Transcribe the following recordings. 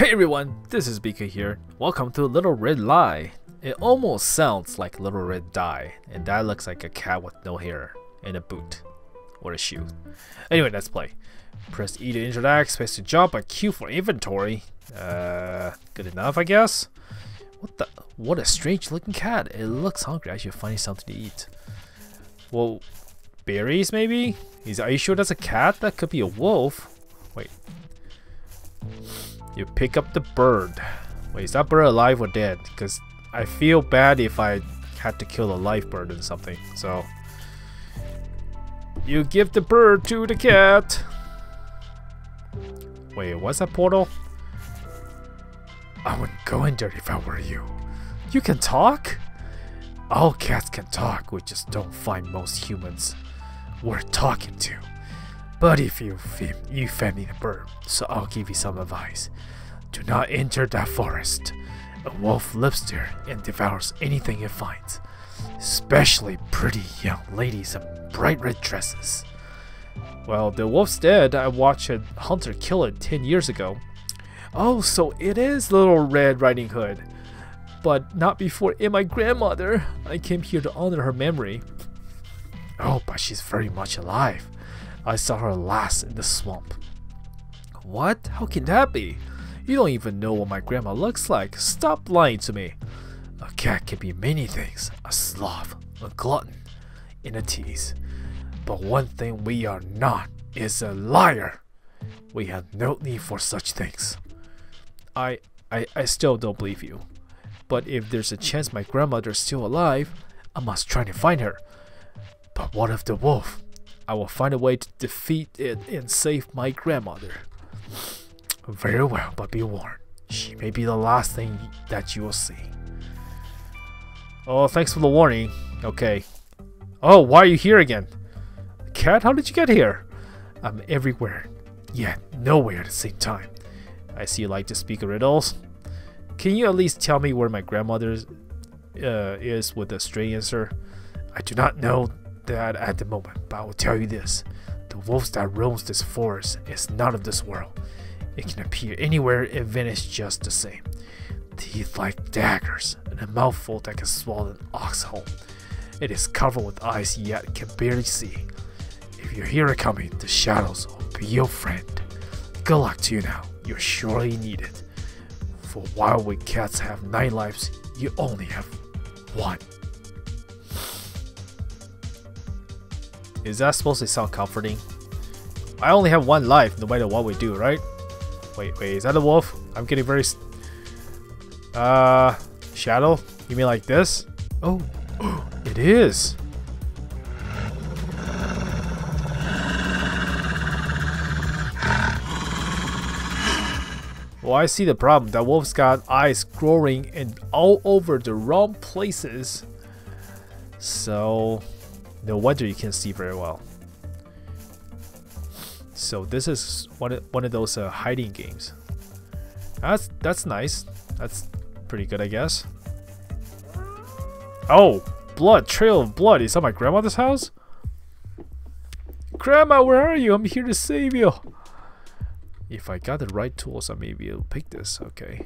Hey everyone, this is Bika here. Welcome to Little Red Lie. It almost sounds like Little Red Die, and that looks like a cat with no hair and a boot or a shoe. Anyway, let's play. Press E to interact, space to jump, and Q for inventory. Good enough, I guess. What a strange looking cat. It looks hungry. I should find something to eat. Well, berries maybe? Are you sure that's a cat? That could be a wolf. Wait. You pick up the bird. Wait, is that bird alive or dead? Because I feel bad if I had to kill a live bird or something. So you give the bird to the cat. Wait, what's that portal? I wouldn't go in there if I were you. You can talk? All cats can talk, we just don't find most humans worth talking to. But if you fed me the bird, so I'll give you some advice. Do not enter that forest. A wolf lives there and devours anything it finds, especially pretty young ladies in bright red dresses. Well, the wolf's dead. I watched a hunter kill it 10 years ago. Oh, so it is Little Red Riding Hood. But not before it my grandmother. I came here to honor her memory. Oh, but she's very much alive. I saw her last in the swamp. What? How can that be? You don't even know what my grandma looks like. Stop lying to me. A cat can be many things. A sloth, a glutton, and a tease. But one thing we are not is a liar. We have no need for such things. I still don't believe you. But if there's a chance my grandmother's still alive, I must try to find her. But what of the wolf? I will find a way to defeat it and save my grandmother. Very well, but be warned. She may be the last thing that you will see. Oh, thanks for the warning. Okay. Oh, why are you here again? Cat, how did you get here? I'm everywhere, yet nowhere at the same time. I see you like to speak riddles. Can you at least tell me where my grandmother is with a straight answer? I do not know that at the moment, but I will tell you this. The wolf that roams this forest is not of this world. It can appear anywhere and vanish just the same. Teeth like daggers and a mouthful that can swallow an oxhole. It is covered with eyes yet can barely see. If you hear it coming, the shadows will be your friend. Good luck to you now. You surely need it. For while we cats have 9 lives, you only have 1. Is that supposed to sound comforting? I only have 1 life no matter what we do, right? Wait, is that a wolf? I'm getting very... Shadow? You mean like this? Oh, it is! Well, I see the problem. That wolf's got eyes growing in all over the wrong places. So... no wonder you can't see very well. So this is one of those hiding games. That's nice. That's pretty good, I guess. Oh, blood, trail of blood. Is that my grandmother's house? Grandma, where are you? I'm here to save you. If I got the right tools, I may be able to pick this. Okay.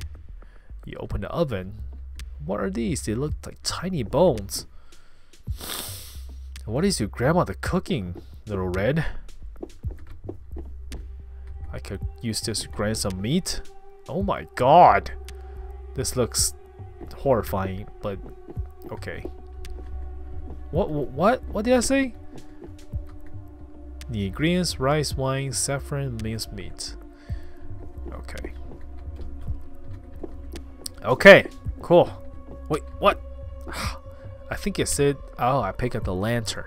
You open the oven. What are these? They look like tiny bones. What is your grandmother cooking, Little Red? I could use this to grind some meat. Oh my god! This looks horrifying, but okay. What did I say? The ingredients: rice, wine, saffron, minced meat. Okay. Okay, cool. Wait, what? I think it said, oh, I picked up the lantern.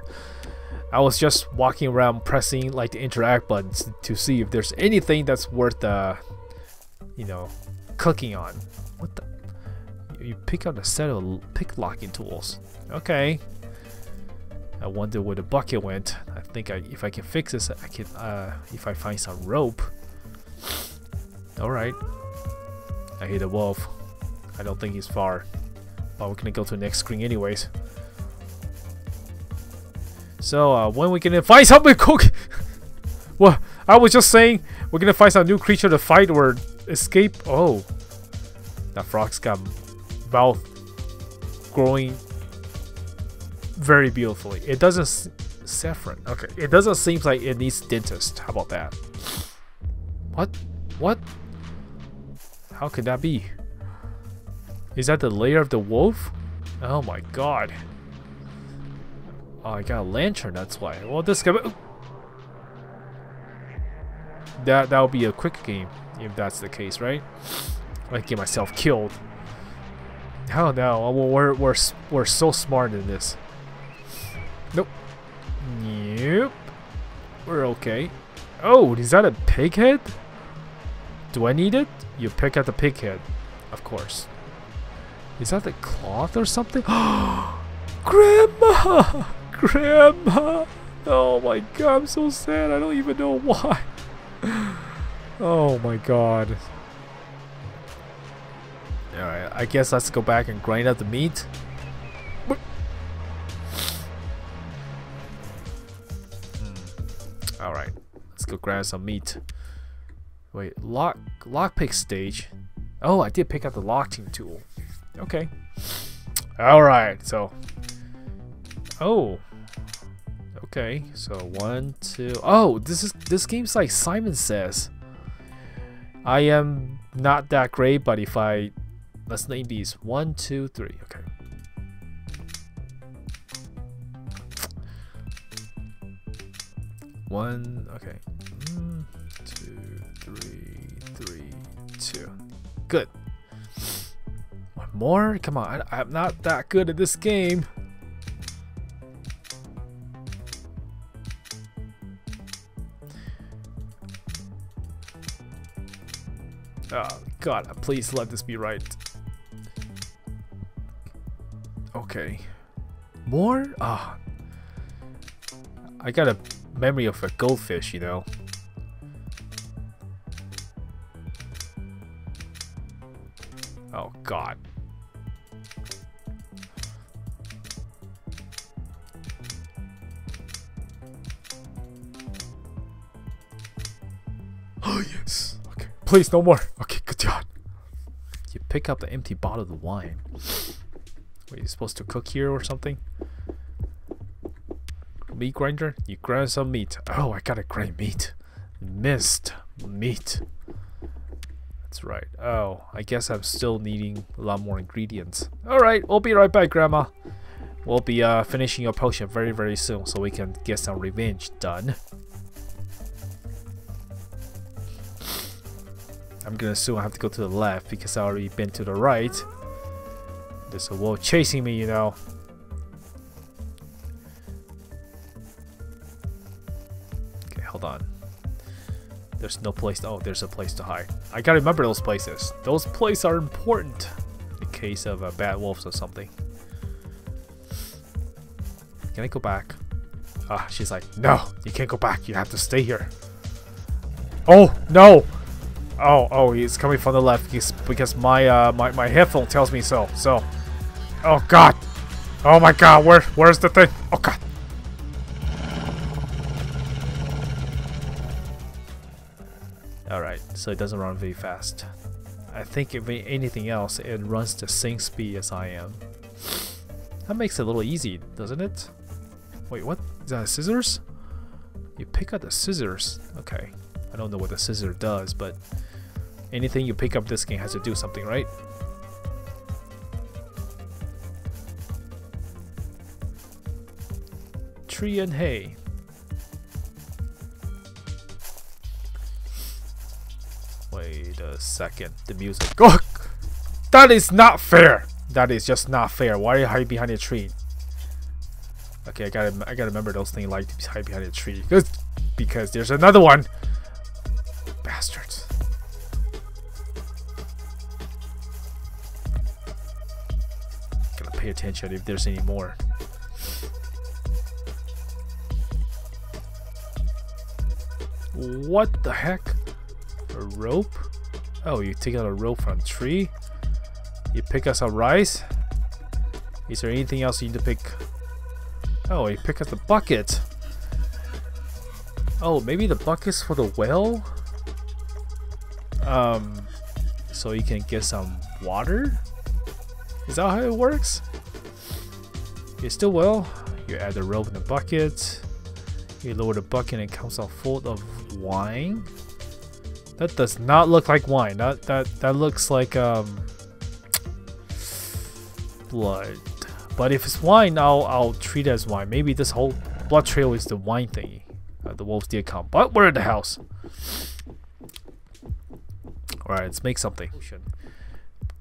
I was just walking around pressing like the interact buttons to see if there's anything that's worth, clicking on. What the? You pick up a set of picklocking tools. Okay. I wonder where the bucket went. I think if I can fix this, I can, if I find some rope. Alright. I hit a wolf. I don't think he's far. But we're gonna go to the next screen anyways. So when we can find something to cook. Well, I was just saying we're gonna find some new creature to fight or escape. Oh, that frog's got mouth growing very beautifully. It doesn't saffron. Okay, it doesn't seem like it needs dentist. How about that? What? How could that be? Is that the lair of the wolf? Oh my god. Oh, I got a lantern, that's why. Well, this guy... That would be a quick game, if that's the case, right? I get myself killed. Hell no, we're so smart in this. Nope. Nope. We're okay. Oh, is that a pig head? Do I need it? You pick out the pig head, of course. Is that the cloth or something? Grandma! Grandma! Oh my god, I'm so sad. I don't even know why. Oh my god. Alright, I guess let's go back and grind out the meat. Alright, let's go grab some meat. Wait, lockpick stage. Oh, I did pick up the locking tool. Okay. Alright, so. Oh. Okay, so 1, 2. Oh, this game's like Simon Says. I am not that great, but if I... Let's name these. 1, 2, 3. Okay. Okay. 1, 2, 3, 3, 2. Good. One more? Come on, I'm not that good at this game. Oh god, please let this be right. Okay. More? Ah. I got a memory of a goldfish, you know. Oh god. Oh yes. Okay. Please no more. Okay, good job. You pick up the empty bottle of the wine. Wait, you're supposed to cook here or something? Meat grinder? You grind some meat. Oh, I gotta grind meat. Missed meat. That's right. Oh, I guess I'm still needing a lot more ingredients. Alright, we'll be right back, Grandma. We'll be finishing your potion very, very soon so we can get some revenge done. I'm gonna assume I have to go to the left because I already been to the right. There's a wolf chasing me, you know. Okay, hold on. There's no place to, oh, there's a place to hide. I gotta remember those places. Those places are important in case of bad wolves or something. Can I go back? Ah, she's like, no, you can't go back. You have to stay here. Oh, no. Oh, he's coming from the left because my my headphone tells me so. So, oh god, oh my god, where's the thing? Oh god. All right, so it doesn't run very fast. I think if anything else, it runs the same speed as I am. That makes it a little easy, doesn't it? Wait, what? Is that scissors? You pick up the scissors. Okay. I don't know what the scissor does, but anything you pick up this game has to do something, right? Tree and hay. Wait a second. The music. Oh, that is not fair. That is just not fair. Why are you hiding behind a tree? Okay, I gotta remember those things like to hide behind a tree. Good, because there's another one. Bastards. Gotta pay attention if there's any more. What the heck? A rope? Oh, you take out a rope from a tree. You pick up some rice. Is there anything else you need to pick? Oh, you pick up the bucket. Oh, maybe the bucket's for the well? so you can get some water? Is that how it works? You still will. You add the rope in the bucket. You lower the bucket and it comes out full of wine. That does not look like wine. That looks like blood. But if it's wine, I'll treat it as wine. Maybe this whole blood trail is the wine thingy. The wolves did come, but we're in the house. Alright, let's make something.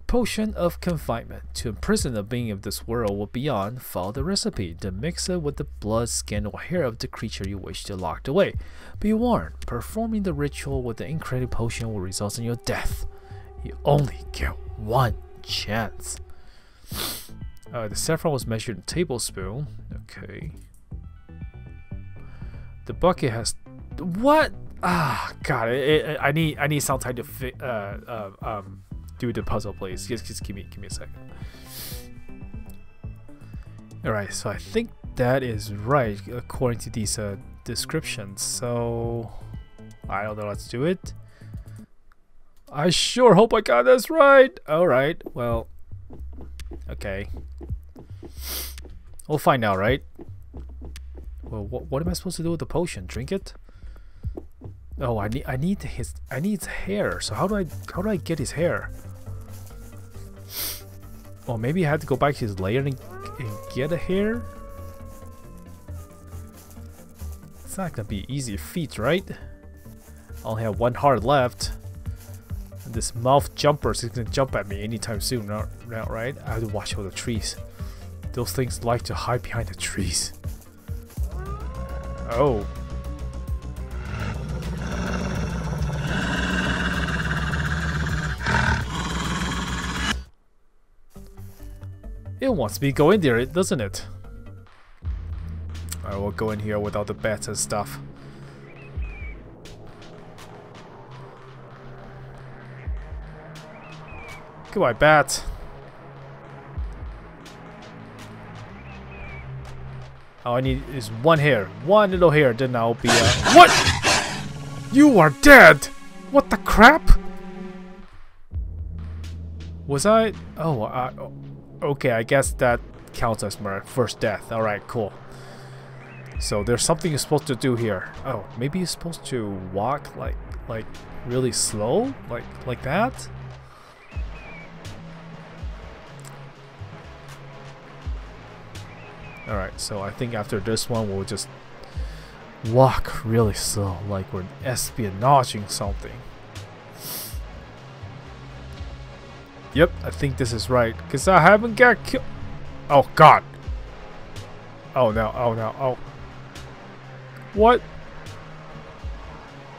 Potion of confinement. To imprison the being of this world or beyond, follow the recipe. Then mix it with the blood, skin, or hair of the creature you wish to lock away. Be warned, performing the ritual with the incredible potion will result in your death. You only get one chance. The saffron was measured in a tablespoon. Okay. The bucket has what? Ah, God! I need some time to do the puzzle, please. Just give me a second. All right, so I think that is right according to these descriptions. So I don't know. Let's do it. I sure hope I got this right. All right. Well. Okay. We'll find out, right? Well, what am I supposed to do with the potion? Drink it? Oh, I need his hair. So how do I get his hair? Well, maybe I had to go back to his lair and get a hair. It's not gonna be an easy feat, right? I only have one heart left. And this mouth jumper is gonna jump at me anytime soon. Not right. I have to watch out the trees. Those things like to hide behind the trees. Oh. It wants me to go in there, doesn't it? I will go in here without the bats and stuff. Goodbye, bat. All I need is one hair. One little hair, then I'll be what? You are dead! What the crap? Was I? Oh, okay, I guess that counts as my first death. Alright, cool. So there's something you're supposed to do here. Oh, maybe you're supposed to walk like really slow? Like that? Alright, so I think after this one, we'll just walk really slow, like we're espionaging something. Yep, I think this is right, because I haven't got killed. Oh, God. Oh, no, oh, no, oh. What?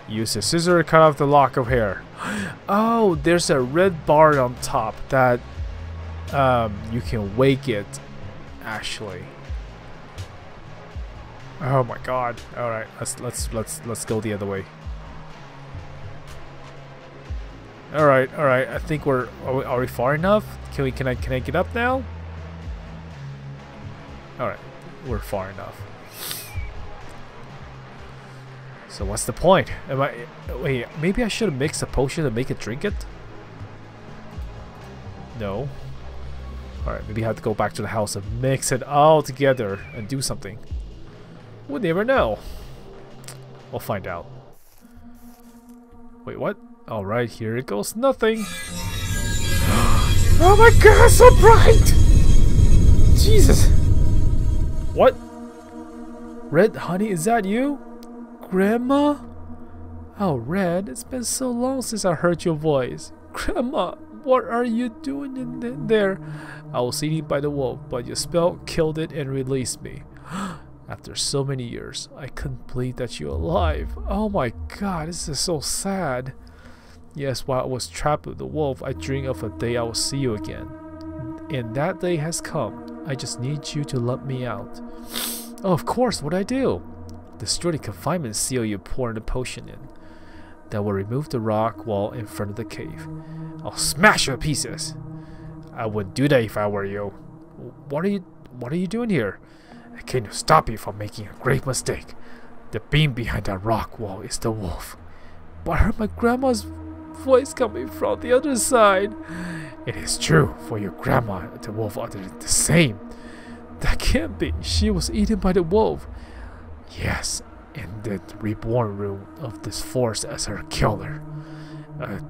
Use the scissor to cut off the lock of hair. Oh, there's a red bar on top that you can wake it, actually. Oh my God! All right, let's go the other way. All right. I think we're are we far enough? Can I get up now? All right, we're far enough. So what's the point? Wait, maybe I should mix a potion and make it drink it. No. All right, maybe I have to go back to the house and mix it all together and do something. We'll never know. We'll find out. Wait, what? Alright, here it goes. Nothing. Oh my God, so bright! Jesus. What? Red, honey, is that you? Grandma? Oh, Red, it's been so long since I heard your voice. Grandma, what are you doing in there? I was eaten by the wolf, but your spell killed it and released me. After so many years, I couldn't believe that you're alive. Oh my God, this is so sad. Yes, while I was trapped with the wolf, I dreamed of a day I will see you again. And that day has come. I just need you to let me out. Oh, of course, what I do? Destroy the confinement seal you pour the potion in. That will remove the rock wall in front of the cave. I'll smash your pieces. I wouldn't do that if I were you. What are you doing here? I came to stop you from making a grave mistake. The beam behind that rock wall is the wolf. But I heard my grandma's voice coming from the other side. It is true, for your grandma and the wolf are the same. That can't be. She was eaten by the wolf. Yes, in the reborn room of this forest as her killer. A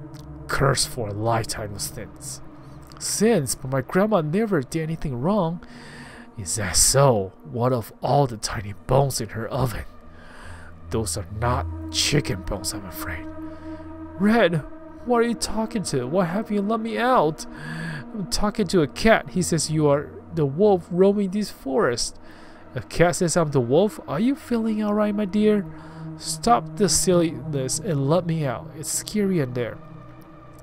curse for a lifetime since, but my grandma never did anything wrong. Is that so? What of all the tiny bones in her oven? Those are not chicken bones, I'm afraid. Red, what are you talking to? Why have you let me out? I'm talking to a cat. He says you are the wolf roaming this forest. A cat says I'm the wolf. Are you feeling alright, my dear? Stop the silliness and let me out. It's scary in there.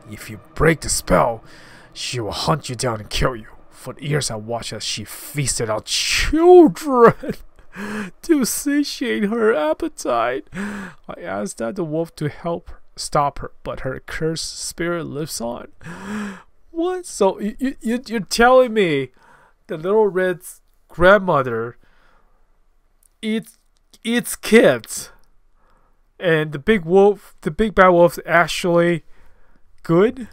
If you break the spell, she will hunt you down and kill you. For years I watched as she feasted on children to satiate her appetite. I asked that the wolf to help stop her, but her cursed spirit lives on. What? So you're telling me the Little Red's grandmother eats kids, and the big bad wolf's actually good?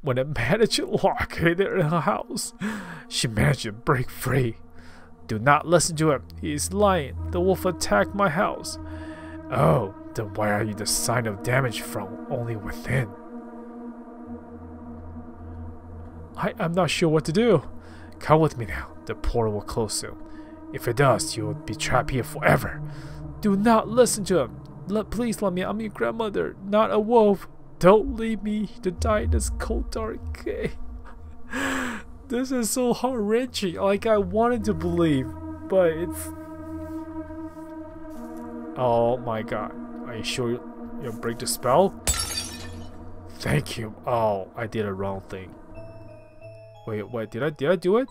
When it managed to lock her in her house, she managed to break free. Do not listen to him. He is lying. The wolf attacked my house. Oh, then why are you the sign of damage from only within? I'm not sure what to do. Come with me now. The portal will close soon. If it does, you will be trapped here forever. Do not listen to him. Please let me. I'm your grandmother, not a wolf. Don't leave me to die in this cold, dark cave. This is so heart-wrenching. Like, I wanted to believe, but it's... Oh my god. Are you sure you'll break the spell? Thank you. Oh, I did the wrong thing. Wait, what? Did I do it?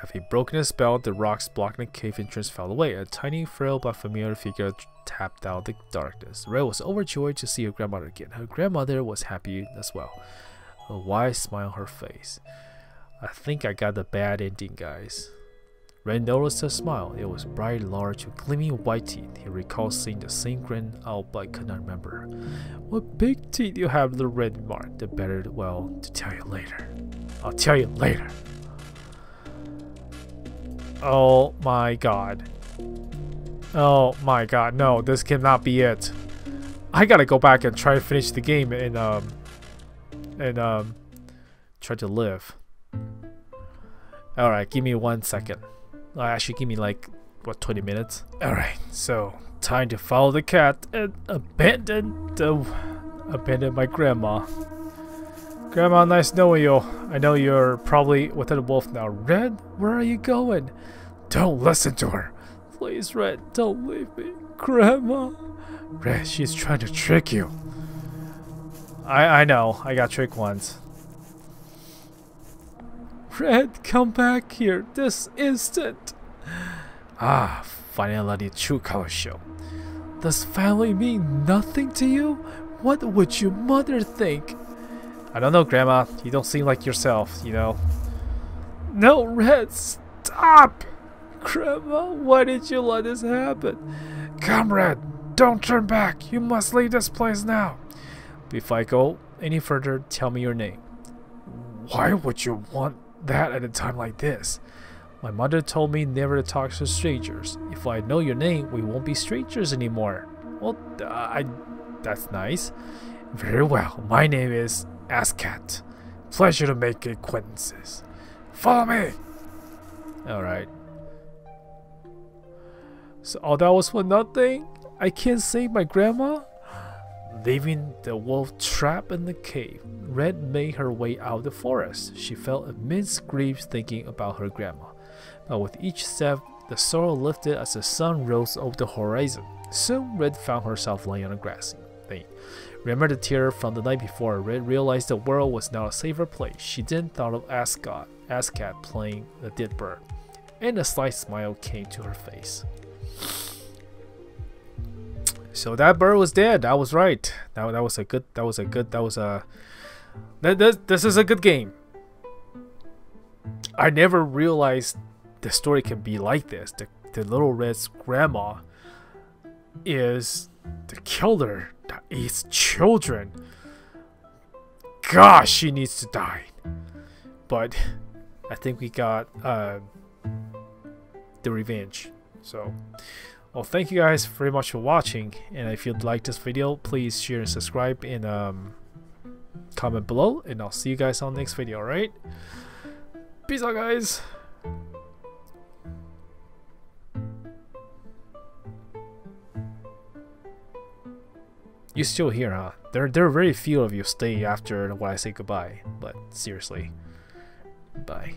Having broken a spell, the rocks blocking the cave entrance fell away. A tiny, frail, but familiar figure tapped out the darkness. Red was overjoyed to see her grandmother again. Her grandmother was happy as well. A wide smile on her face. I think I got the bad ending, guys. Red noticed her smile. It was bright, large, with gleaming white teeth. He recalled seeing the same grin out, but could not remember. What big teeth you have, Little Red remarked. The better, well, to tell you later. I'll tell you later. Oh my god. Oh my god. No, this cannot be it. I gotta go back and try to finish the game and try to live. Alright, give me 1 second. Actually, give me like, what, 20 minutes? Alright, so time to follow the cat and abandon my grandma. Grandma, nice knowing you. I know you're probably within a wolf now. Red, where are you going? Don't listen to her. Please, Red, don't leave me. Grandma. Red, she's trying to trick you. I know. I got tricked once. Red, come back here this instant. Ah, finally let your true colors show. Does family mean nothing to you? What would your mother think? I don't know, Grandma. You don't seem like yourself, you know. No, Red, stop! Grandma, why did you let this happen? Come, Red, don't turn back. You must leave this place now. Before I go any further, tell me your name. Why would you want that at a time like this? My mother told me never to talk to strangers. If I know your name, we won't be strangers anymore. Well, that's nice. Very well. My name is... Askat. Pleasure to make acquaintances. Follow me! Alright. So all that was for nothing? I can't save my grandma? Leaving the wolf trapped in the cave, Red made her way out of the forest. She felt immense grief thinking about her grandma. But with each step, the sorrow lifted as the sun rose over the horizon. Soon, Red found herself laying on the grass. Remember the tear from the night before. Red realized the world was now a safer place. She then thought of Askat playing the dead bird, and a slight smile came to her face. So that bird was dead. I was right. This is a good game. I never realized the story can be like this. The Little Red's grandma is the killer that eats children. Gosh, she needs to die. But I think we got the revenge. So, well, thank you guys very much for watching. And if you'd like this video, please share and subscribe and comment below. And I'll see you guys on the next video, alright? Peace out, guys. You're still here, huh? There are very few of you stay after when I say goodbye. But seriously, bye.